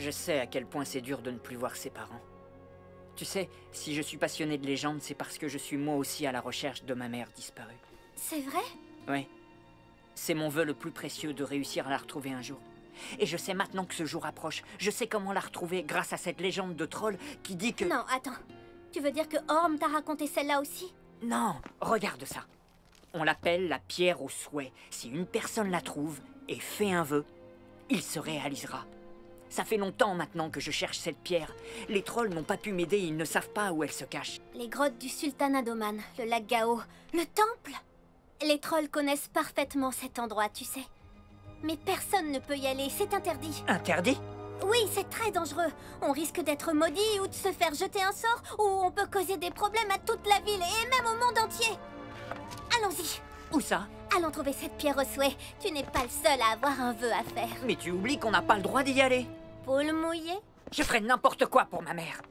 Je sais à quel point c'est dur de ne plus voir ses parents. Tu sais, si je suis passionné de légendes, c'est parce que je suis moi aussi à la recherche de ma mère disparue. C'est vrai? Oui. C'est mon vœu le plus précieux de réussir à la retrouver un jour. Et je sais maintenant que ce jour approche. Je sais comment la retrouver grâce à cette légende de troll qui dit que... Non, attends. Tu veux dire que Orme t'a raconté celle-là aussi? Non, regarde ça. On l'appelle la pierre aux souhaits. Si une personne la trouve et fait un vœu, il se réalisera. Ça fait longtemps maintenant que je cherche cette pierre. Les trolls n'ont pas pu m'aider, ils ne savent pas où elle se cache. Les grottes du sultan Adoman, le lac Gao, le temple. Les trolls connaissent parfaitement cet endroit, tu sais. Mais personne ne peut y aller, c'est interdit. Interdit? Oui, c'est très dangereux. On risque d'être maudit ou de se faire jeter un sort, ou on peut causer des problèmes à toute la ville et même au monde entier. Allons-y. Où ça? Allons trouver cette pierre aux souhaits. Tu n'es pas le seul à avoir un vœu à faire. Mais tu oublies qu'on n'a pas le droit d'y aller. Poule mouillée? Je ferai n'importe quoi pour ma mère.